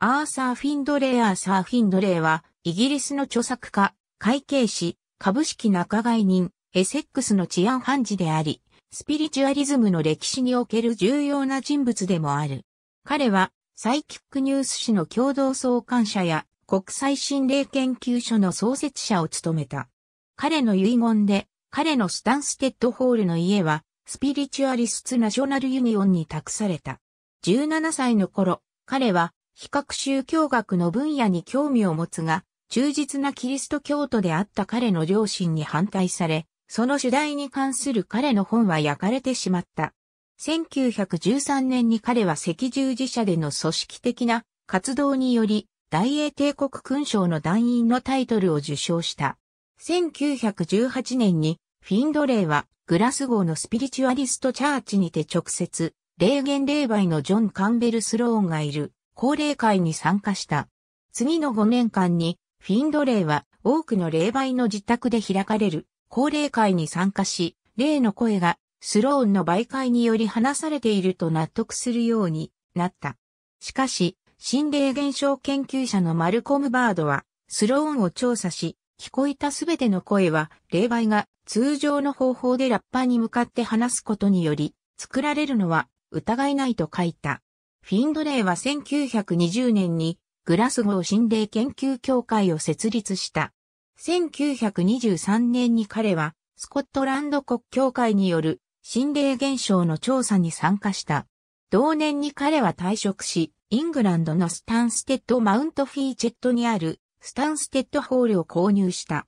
アーサー・フィンドレーは、イギリスの著作家、会計士、株式仲買人、エセックスの治安判事であり、スピリチュアリズムの歴史における重要な人物でもある。彼は、サイキックニュース誌の共同創刊者や、国際心霊研究所の創設者を務めた。彼の遺言で、彼のスタンステッドホールの家は、スピリチュアリスツ・ナショナル・ユニオンに託された。17歳の頃、彼は、比較宗教学の分野に興味を持つが、忠実なキリスト教徒であった彼の両親に反対され、その主題に関する彼の本は焼かれてしまった。1913年に彼は赤十字社での組織的な活動により、大英帝国勲章の団員のタイトルを受章した。1918年にフィンドレーはグラスゴーのスピリチュアリストチャーチにて直接、霊言霊媒のジョン・カンベル・スローンがいる降霊会に参加した。次の5年間にフィンドレーは多くの霊媒の自宅で開かれる降霊会に参加し、霊の声がスローンの媒介により話されていると納得するようになった。しかし、心霊現象研究者のマルコム・バードは、スローンを調査し、聞こえたすべての声は、霊媒が通常の方法でラッパに向かって話すことにより、作られるのは疑いないと書いた。フィンドレーは1920年に、グラスゴー心霊研究協会を設立した。1923年に彼は、スコットランド国教会による、心霊現象の調査に参加した。同年に彼は退職し、イングランドのスタンステッドマウントフィーチェットにあるスタンステッドホールを購入した。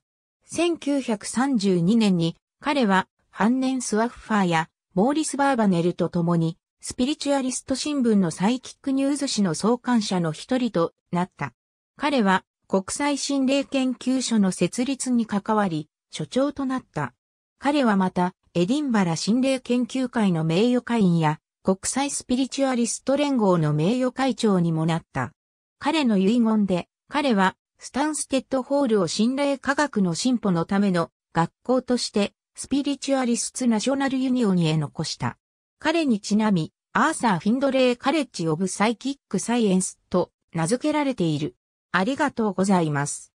1932年に彼はハンネン・スワッファーやモーリス・バーバネルと共にスピリチュアリスト新聞のサイキックニューズ誌の創刊者の一人となった。彼は国際心霊研究所の設立に関わり所長となった。彼はまたエディンバラ心霊研究会の名誉会員や国際スピリチュアリスト連合の名誉会長にもなった。彼の遺言で、彼は、スタンステッドホールを心霊科学の進歩のための学校として、スピリチュアリスツ・ナショナル・ユニオンへ残した。彼にちなみ、アーサー・フィンドレー・カレッジ・オブ・サイキック・サイエンスと名付けられている。ありがとうございます。